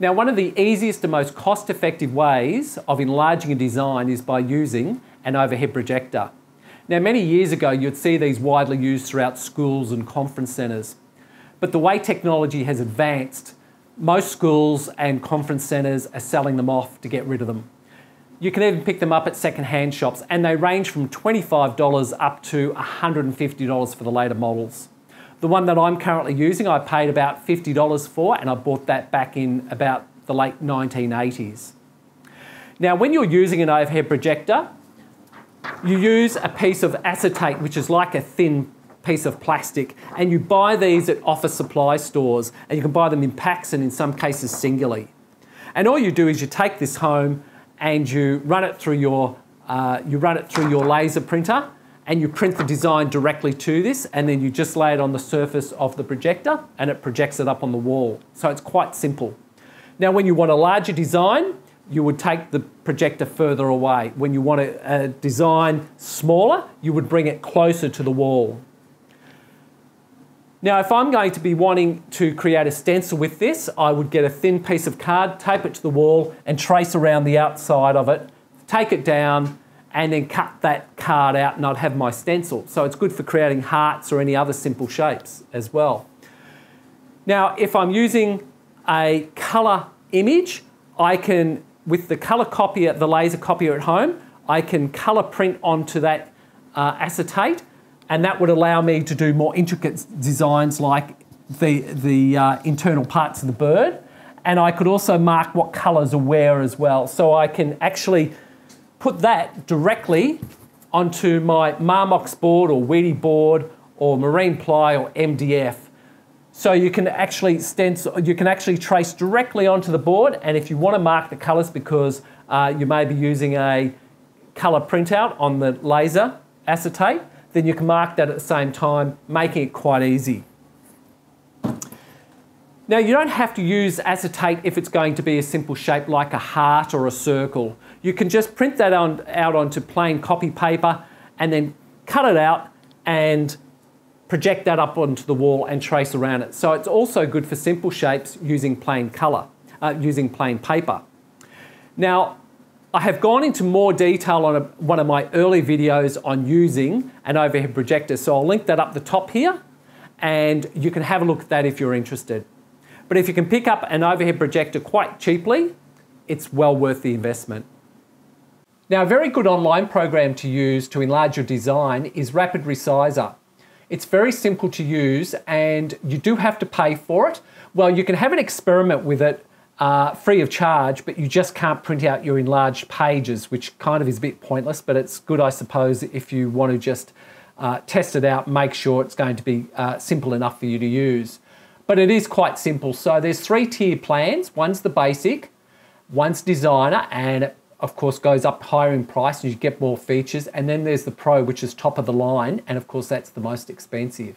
Now, one of the easiest and most cost-effective ways of enlarging a design is by using an overhead projector. Now, many years ago, you'd see these widely used throughout schools and conference centres. But the way technology has advanced, most schools and conference centres are selling them off to get rid of them. You can even pick them up at second-hand shops, and they range from $25 up to $150 for the later models. The one that I'm currently using, I paid about $50 for, and I bought that back in about the late 1980s. Now, when you're using an overhead projector, you use a piece of acetate, which is like a thin piece of plastic, and you buy these at office supply stores, and you can buy them in packs and in some cases singly. And all you do is you take this home and you run it through your laser printer, and you print the design directly to this, and then you just lay it on the surface of the projector and it projects it up on the wall. So it's quite simple. Now, when you want a larger design, you would take the projector further away. When you want a design smaller, you would bring it closer to the wall. Now, if I'm going to be wanting to create a stencil with this, I would get a thin piece of card, tape it to the wall and trace around the outside of it, take it down, and then cut that card out, and I'd have my stencil. So it's good for creating hearts or any other simple shapes as well. Now, if I'm using a colour image, I can, with the colour copier, the laser copier at home, I can colour print onto that acetate, and that would allow me to do more intricate designs like the internal parts of the bird. And I could also mark what colours are where as well. So I can actually put that directly onto my Marmox board or Wedi board or Marine Ply or MDF. So you can actually stencil, you can actually trace directly onto the board, and if you want to mark the colours because you may be using a colour printout on the laser acetate, then you can mark that at the same time, making it quite easy. Now, you don't have to use acetate if it's going to be a simple shape like a heart or a circle. You can just print that out onto plain copy paper and then cut it out and project that up onto the wall and trace around it. So it's also good for simple shapes using plain colour, using plain paper. Now, I have gone into more detail on one of my early videos on using an overhead projector, so I'll link that up the top here, and you can have a look at that if you're interested. But if you can pick up an overhead projector quite cheaply, it's well worth the investment. Now, a very good online program to use to enlarge your design is Rapid Resizer. It's very simple to use, and you do have to pay for it. Well, you can have an experiment with it free of charge, but you just can't print out your enlarged pages, which kind of is a bit pointless, but it's good, I suppose, if you want to just test it out, make sure it's going to be simple enough for you to use. But it is quite simple. So there's three-tier plans. One's the basic, one's designer, and it, of course, goes up higher in price and you get more features. And then there's the pro, which is top of the line, and of course, that's the most expensive.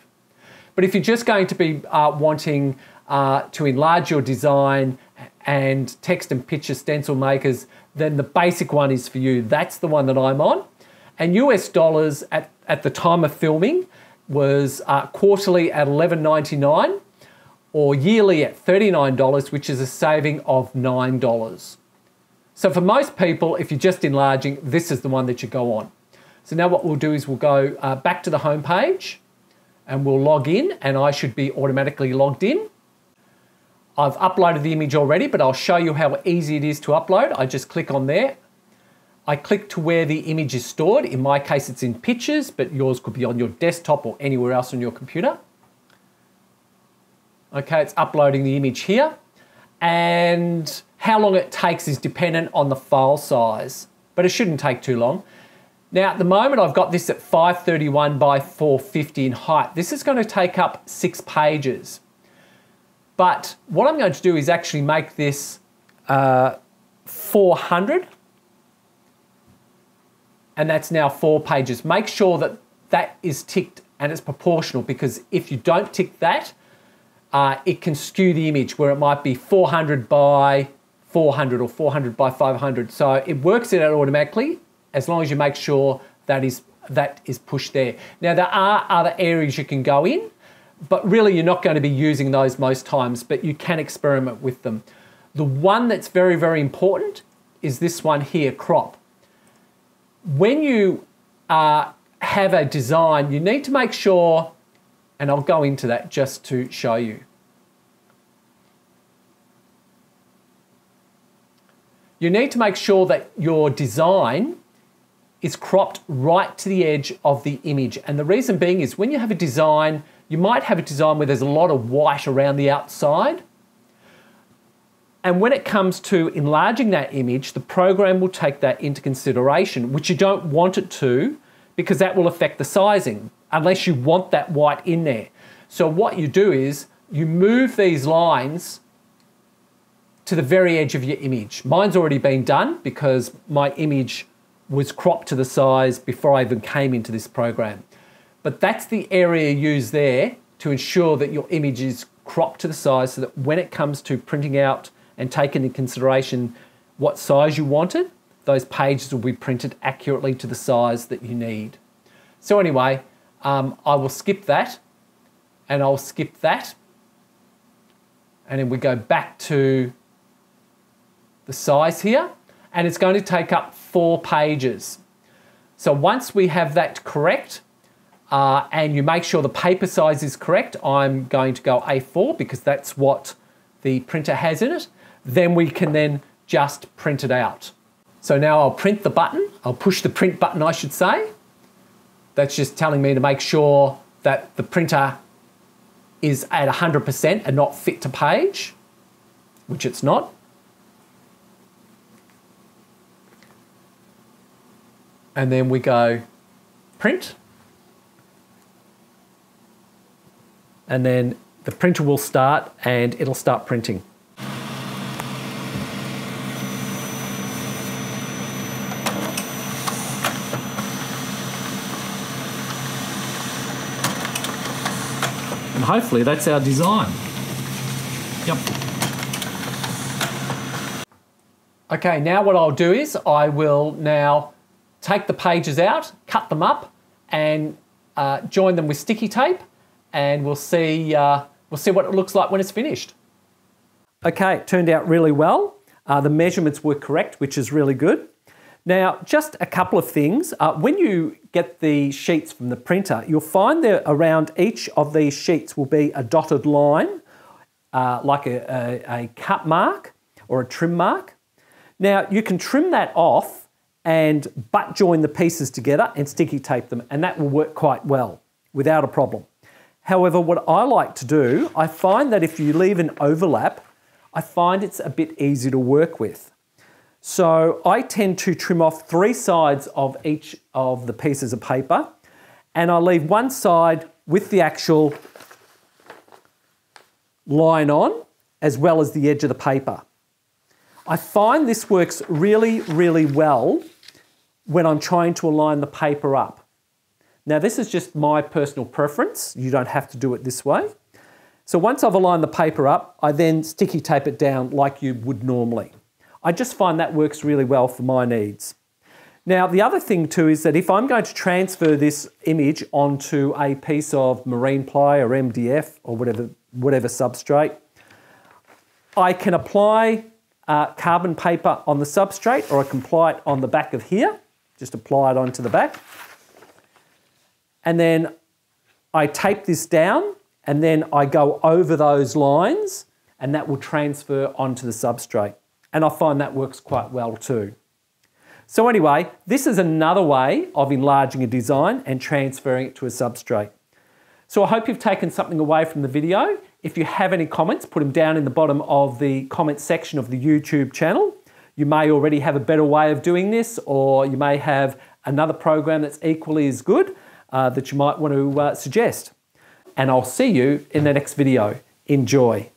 But if you're just going to be wanting to enlarge your design, and text and picture stencil makers, then the basic one is for you. That's the one that I'm on. And US dollars at the time of filming was quarterly at $11.99 or yearly at $39, which is a saving of $9. So for most people, if you're just enlarging, this is the one that you go on. So now what we'll do is we'll go back to the home page and we'll log in, and I should be automatically logged in. I've uploaded the image already, but I'll show you how easy it is to upload. I just click on there. I click to where the image is stored. In my case, it's in pictures, but yours could be on your desktop or anywhere else on your computer. Okay, it's uploading the image here. And how long it takes is dependent on the file size, but it shouldn't take too long. Now, at the moment, I've got this at 531 by 450 in height. This is going to take up 6 pages. But what I'm going to do is actually make this 400, and that's now 4 pages. Make sure that that is ticked and it's proportional, because if you don't tick that, it can skew the image where it might be 400 by 400 or 400 by 500. So it works it out automatically as long as you make sure that is pushed there. Now, there are other areas you can go in, but really you're not going to be using those most times, but you can experiment with them. The one that's very, very important is this one here, crop. When you have a design, you need to make sure, and I'll go into that just to show you. You need to make sure that your design is cropped right to the edge of the image. And the reason being is when you have a design, you might have a design where there's a lot of white around the outside. And when it comes to enlarging that image, the program will take that into consideration, which you don't want it to, because that will affect the sizing, unless you want that white in there. So what you do is you move these lines to the very edge of your image. Mine's already been done because my image was cropped to the size before I even came into this program. But that's the area you use there to ensure that your image is cropped to the size so that when it comes to printing out and taking into consideration what size you wanted, those pages will be printed accurately to the size that you need. So anyway, I will skip that, and I'll skip that. And then we go back to the size here, and it's going to take up 4 pages. So once we have that correct, and you make sure the paper size is correct, I'm going to go A4 because that's what the printer has in it, then we can then just print it out. So now I'll print the button, I'll push the print button I should say. That's just telling me to make sure that the printer is at 100% and not fit to page, which it's not. And then we go print. And then the printer will start and it'll start printing. And hopefully that's our design. Yep. Okay, now what I'll do is I will now take the pages out, cut them up, and join them with sticky tape, and we'll see what it looks like when it's finished. Okay, it turned out really well. The measurements were correct, which is really good. Now, just a couple of things. When you get the sheets from the printer, you'll find that around each of these sheets will be a dotted line, like a cut mark or a trim mark. Now, you can trim that off and butt join the pieces together and sticky tape them, and that will work quite well without a problem. However, what I like to do, I find that if you leave an overlap, I find it's a bit easy to work with. So I tend to trim off 3 sides of each of the pieces of paper, and I leave one side with the actual line on, as well as the edge of the paper. I find this works really, really well when I'm trying to align the paper up. Now this is just my personal preference. You don't have to do it this way. So once I've aligned the paper up, I then sticky tape it down like you would normally. I just find that works really well for my needs. Now the other thing too is that if I'm going to transfer this image onto a piece of Marine Ply or MDF or whatever substrate, I can apply carbon paper on the substrate, or I can apply it on the back of here, just apply it onto the back. And then I tape this down, and then I go over those lines, and that will transfer onto the substrate. And I find that works quite well too. So anyway, this is another way of enlarging a design and transferring it to a substrate. So I hope you've taken something away from the video. If you have any comments, put them down in the bottom of the comment section of the YouTube channel. You may already have a better way of doing this, or you may have another program that's equally as good that you might want to suggest. And I'll see you in the next video. Enjoy.